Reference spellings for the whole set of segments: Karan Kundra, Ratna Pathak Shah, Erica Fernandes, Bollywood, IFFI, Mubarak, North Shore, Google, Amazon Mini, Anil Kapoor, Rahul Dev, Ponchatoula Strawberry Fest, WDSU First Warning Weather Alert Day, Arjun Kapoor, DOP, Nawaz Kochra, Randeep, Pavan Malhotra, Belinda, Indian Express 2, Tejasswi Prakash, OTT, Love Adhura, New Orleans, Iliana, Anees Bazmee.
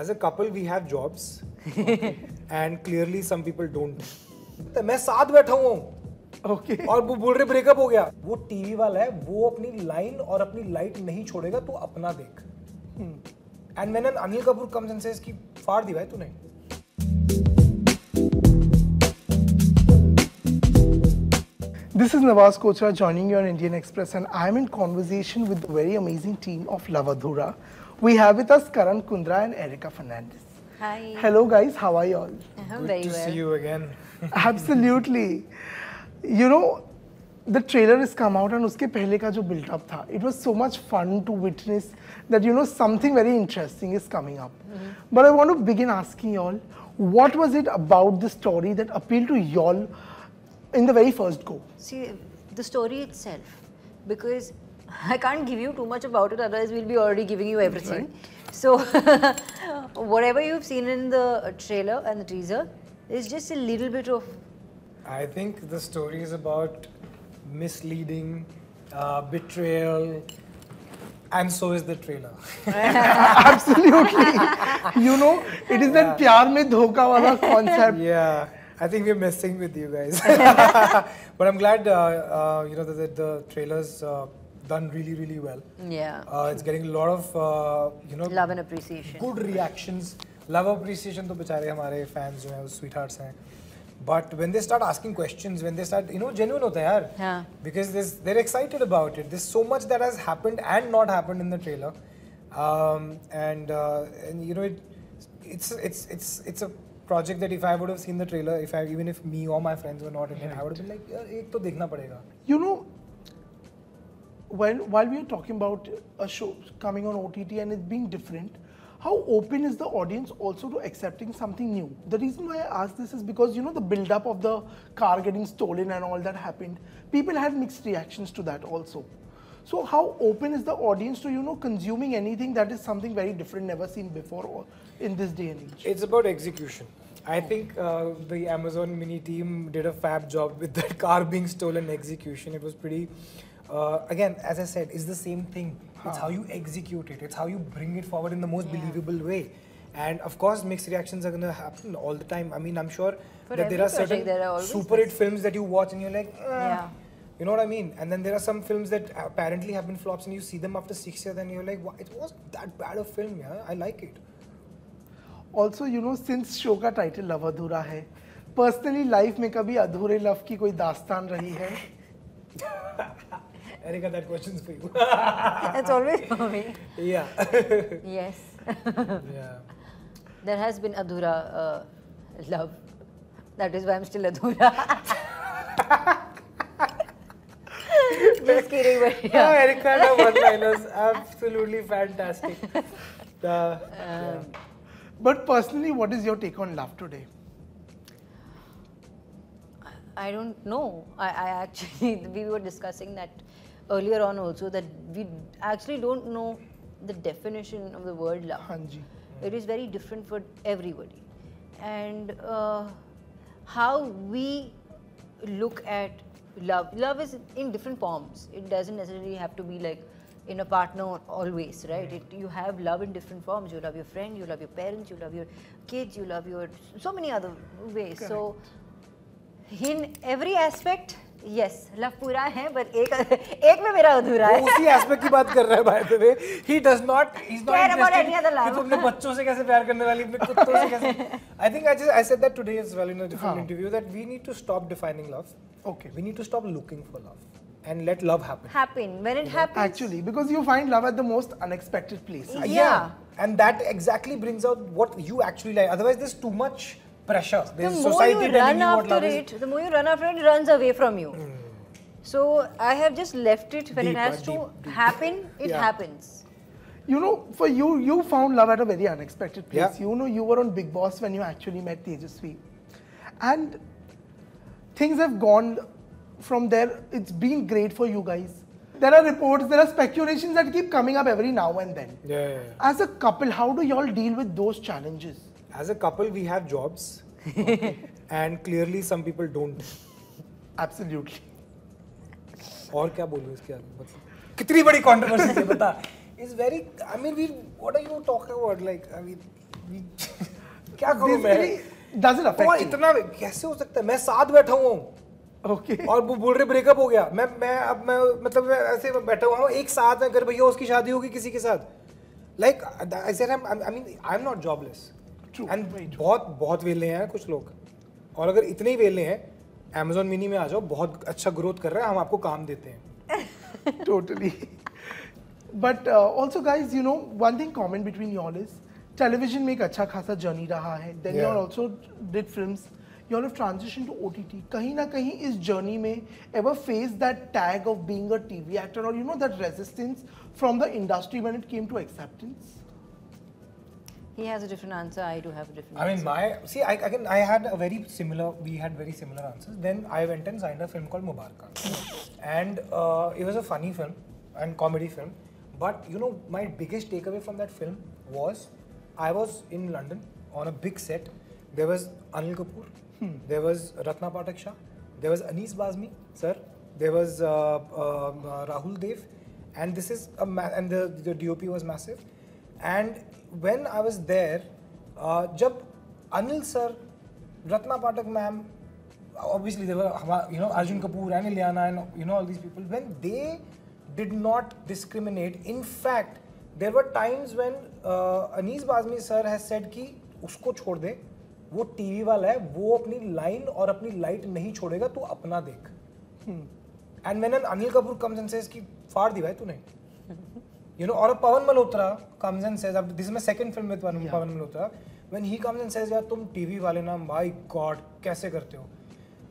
As a couple, we have jobs, and clearly some people don't. मैं साथ बैठा हूँ, और वो बोल रहे ब्रेकअप हो गया. वो टीवी वाला है, वो अपनी लाइन और अपनी लाइट नहीं छोड़ेगा, तो अपना देख. And when Anil Kapoor comes and says कि फाड़ दी भाई तूने. This is Nawaz Kochra joining you on Indian Express, and I am in conversation with the very amazing team of Love Adhura. We have with us Karan Kundra and Erica Fernandes. Hi. Hello guys, how are you all? Good to see you again. Absolutely. You know, the trailer has come out and uske pehle ka jo built up tha, it was so much fun to witness that, you know, something very interesting is coming up. But I want to begin asking you all, what was it about the story that appealed to you all in the very first go? See, the story itself, because I can't give you too much about it, otherwise we'll be already giving you everything. Right. So, whatever you've seen in the trailer and the teaser is just a little bit of... I think the story is about misleading, betrayal, and so is the trailer. Absolutely. You know, it is that pyar mein dhoka wala concept. Yeah. I think we're messing with you guys. But I'm glad, you know, that the trailer's done really, really well. Yeah. It's getting a lot of, you know... Love and appreciation. Good reactions. Love and appreciation to bechare hamare fans, jo hai, sweethearts hain. But when they start asking questions, when they start, you know, genuine hota hai, yaar. Yeah. Because they're excited about it. There's so much that has happened and not happened in the trailer. And you know, it's a project that if I would have seen the trailer, even if me or my friends were not in it, I would have been like, yeah, ek to dekhna padega. You know, while we are talking about a show coming on OTT and it being different, how open is the audience also to accepting something new? The reason why I ask this is because, you know, the build-up of the car getting stolen and all that happened, people had mixed reactions to that also. So how open is the audience to, you know, consuming anything that is something very different, never seen before or in this day and age? It's about execution. I think the Amazon mini team did a fab job with that car being stolen execution. It was pretty, again, as I said, it's the same thing. It's how you execute it. It's how you bring it forward in the most believable way. And of course, mixed reactions are going to happen all the time. I mean, I'm sure that there are certain super hit films that you watch and you're like, you know what I mean? And then there are some films that apparently have been flops and you see them after 6 years and you're like, wow, it wasn't that bad a film, yeah. I like it. Also, you know, since show ka title Love Adhura hai, personally life mein kabhi adhure love ki koi dastan rahi hai? Erica, that question's for you. That's always for me. Yeah. Yes. Yeah. There has been adhura love. That is why I'm still adhura. Just kidding, but yeah. No, Erica, no one-liners. Absolutely fantastic. Yeah. But personally, what is your take on love today? I don't know. I actually, we were discussing that earlier on also, that we actually don't know the definition of the word love. Hanji. It is very different for everybody. And how we look at love. Love is in different forms. It doesn't necessarily have to be like in a partner always, right? You have love in different forms. You love your friend, you love your parents, you love your kids, you love your... so many other ways. Correct. So, in every aspect, yes, love pura hai, but ek mein mera adhura hai. Usi aspect ki baat kar raha hai, by the way. He does not... He's not care about any other love. I think I said that today as well in a different interview, that we need to stop defining love. Okay. We need to stop looking for love and let love happen. When it happens. Actually, because you find love at the most unexpected places. Yeah. And that exactly brings out what you actually like. Otherwise, there's too much pressure. There's society telling you what love is. The more you run after it, it runs away from you. So, I have just left it. When it has to happen, it happens. You know, for you, you found love at a very unexpected place. Yeah. You know, you were on Big Boss when you actually met Tejasswi. And... things have gone from there. It's been great for you guys. There are reports, there are speculations that keep coming up every now and then. As a couple, how do y'all deal with those challenges? As a couple, we have jobs. And clearly some people don't. Absolutely. What can I say about this? How big controversy is this? It's very... I mean, what are you talking about? Like, I mean... क्या करूं मैं? Doesn't affect you. इतना कैसे हो सकता है? मैं साथ बैठा हुआ हूँ और वो बोल रहे ब्रेकअप हो गया. मैं अब मैं मतलब मैं ऐसे बैठा हुआ हूँ एक साथ में. अगर भैया उसकी शादी होगी किसी के साथ, like I said I mean I am not jobless. And बहुत वेले हैं कुछ लोग, और अगर इतने ही वेले हैं Amazon Mini में आ जाओ, बहुत अच्छा ग्रोथ कर रहा है, हम आपको काम देते हैं. Totally. But also guys, you know, one thing common between you all is television में एक अच्छा खासा journey रहा है. Then you all also did films. You all have transitioned to OTT. कहीं ना कहीं इस journey में ever faced that tag of being a TV actor, or you know that resistance from the industry when it came to acceptance? He has a different answer. I do have a different. I mean, I had a very similar. We had very similar answers. Then I went and signed a film called Mubarak, and it was a funny film and comedy film. But you know, my biggest takeaway from that film was I was in London on a big set. There was Anil Kapoor, there was Ratna Pathak Shah, there was Anees Bazmee, sir, there was Rahul Dev, and this is a and the DOP was massive. And when I was there, जब Anil sir, Ratna Pathak ma'am, obviously there were, you know, Arjun Kapoor and Iliana and you know all these people. When they did not discriminate, in fact, there were times when Anees Bazmee sir has said कि उसको छोड़ दे, वो TV वाला है, वो अपनी line और अपनी light नहीं छोड़ेगा, तू अपना देख. And when an Anil Kapoor comes and says कि फाड़ दी भाई तूने. You know, or a Pavan Malhotra comes and says, this is my second film with Pavan Malhotra, when he comes and says, यार तुम TV वाले ना, my God, कैसे करते हो?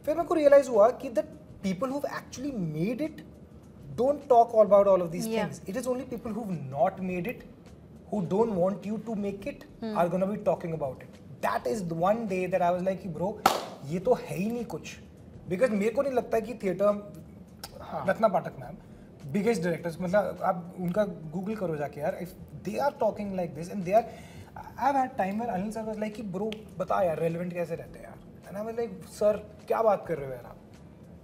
फिर मेरे को realize हुआ कि the people who've actually made it don't talk about all of these things. It is only people who've not made it, who don't want you to make it, are gonna be talking about it. That is the one day that I was like, bro, ये तो है ही नहीं कुछ, because मेरे को नहीं लगता कि theatre, Ratna Pathak ma'am, biggest directors, मतलब आप उनका Google करो जाके यार, if they are talking like this and they are, I've had time where Anil sir was like कि bro बता यार relevant कैसे रहते हैं यार, and I was like sir क्या बात कर रहे हो यार आप?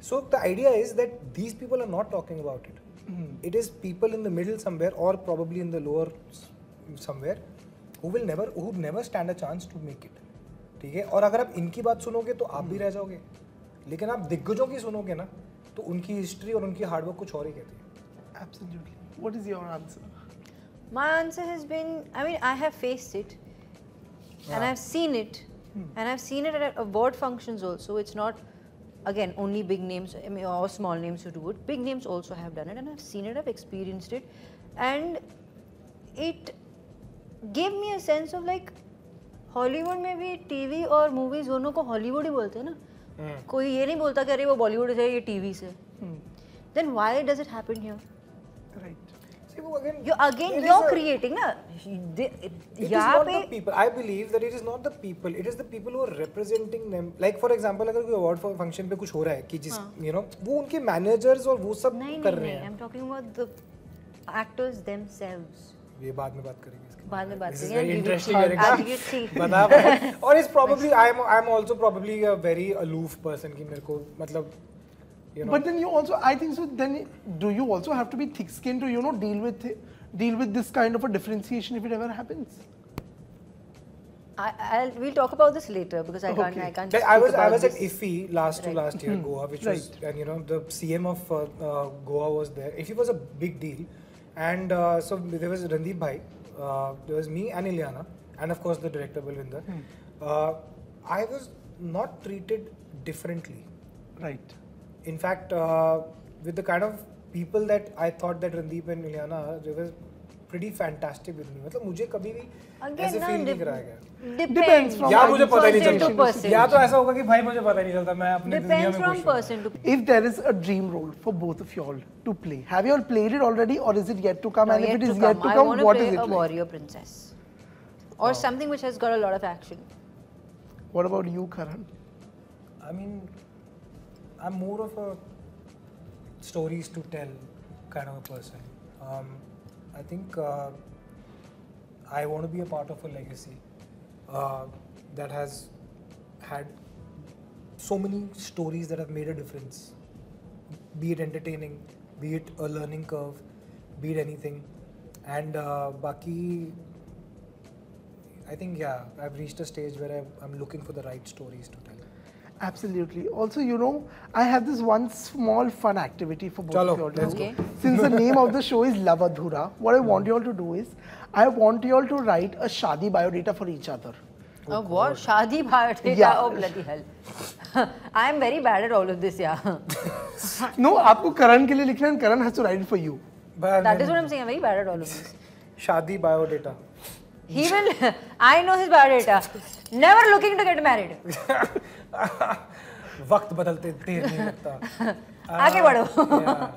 So the idea is that these people are not talking about it. It is people in the middle somewhere or probably in the lower somewhere who never stand a chance to make it. ठीक है? और अगर आप इनकी बात सुनोगे तो आप भी रह जाओगे, लेकिन आप दिग्गजों की सुनोगे ना तो उनकी हिस्ट्री और उनकी हार्डवर्क कुछ और ही कहती है. Absolutely. What is your answer? My answer has been, I mean, I have faced it, and I've seen it, and I've seen it at award functions also. It's not, again, only big names or small names who do it. Big names also have done it, and I've seen it, I've experienced it, and it gave me a sense of like, Hollywood में भी TV और movies दोनों को Hollywood ही बोलते हैं ना. कोई ये नहीं बोलता कि अरे वो Bollywood से है ये TV से. Then why does it happen here? Right. See, you're creating na. It is not the people. I believe that it is not the people. It is the people who are representing them. Like for example, अगर कोई award function पे कुछ हो रहा है कि जिस you know वो उनके managers और वो सब कर रहे हैं. I'm talking about the actors themselves. ये बाद में बात करेंगे इसके. बाद में बात करेंगे. This is interesting. Erica. और it's probably I'm also probably a very aloof person कि मेरे को मतलब. You know. But then you also, I think so. Then do you also have to be thick-skinned to, you know, deal with this kind of a differentiation if it ever happens? We'll talk about this later because I can't. Like I was at IFFI last year, Goa, which was, and you know, the CM of Goa was there. IFFI was a big deal, and so there was Randeep bhai, there was me and Iliana, and of course the director Belinda. I was not treated differently. Right. In fact, with the kind of people that I thought that Randeep and Iliana, they were pretty fantastic with me. मतलब मुझे कभी भी ऐसे feel नहीं कराया गया. Depends. यार मुझे पता ही नहीं चलता. या तो ऐसा होगा कि भाई मुझे पता ही नहीं चलता. मैं अपने दुनिया में खुश हूँ. If there is a dream role for both of y'all to play, have y'all played it already, or is it yet to come? And if it is yet to come, what is it like? I want to play a warrior princess, or something which has got a lot of action. What about you, Karan? I mean, I'm more of a stories to tell kind of a person. I think I want to be a part of a legacy that has had so many stories that have made a difference. Be it entertaining, be it a learning curve, be it anything. And baki, I think, yeah, I've reached a stage where I'm looking for the right stories to tell. Absolutely. Also, you know, I have this one small fun activity for both of you all. Let's go. Since the name of the show is Love Adhura, what I want you all to do is, I want you all to write a Shadi biodata for each other. Oh, what? Shadi biodata? Yeah. Oh, bloody hell. I am very bad at all of this, yeah. No, you have to write it for Karan, and Karan has to write it for you. That is what I am saying, I am very bad at all of this. Shadi biodata. He will, I know his biodata. Never looking to get married. वक्त बदलते देर नहीं लगता. आगे बढ़ो.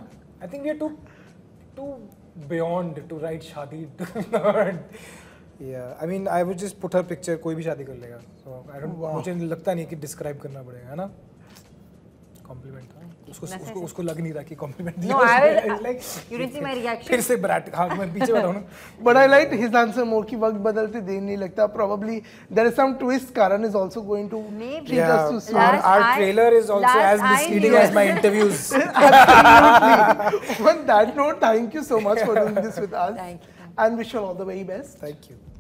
I think we are too beyond to write shadi. Yeah, I mean, I would just put her picture. कोई भी शादी कर लेगा. So I don't. मुझे लगता नहीं कि describe करना पड़ेगा, है ना? Compliment. उसको लग नहीं रहा कि compliment दिया. No, I will. You didn't see my reaction. फिर से brat. हाँ, मैं पीछे बैठा हूँ ना. But I liked his answer more कि वक्त बदलते देर नहीं लगता. Probably there is some twist. Karan is also going to treat us to sweet. Our trailer is also as misleading as my interviews. Absolutely. On that note, thank you so much for doing this with us. Thank you. And wish you all the very best. Thank you.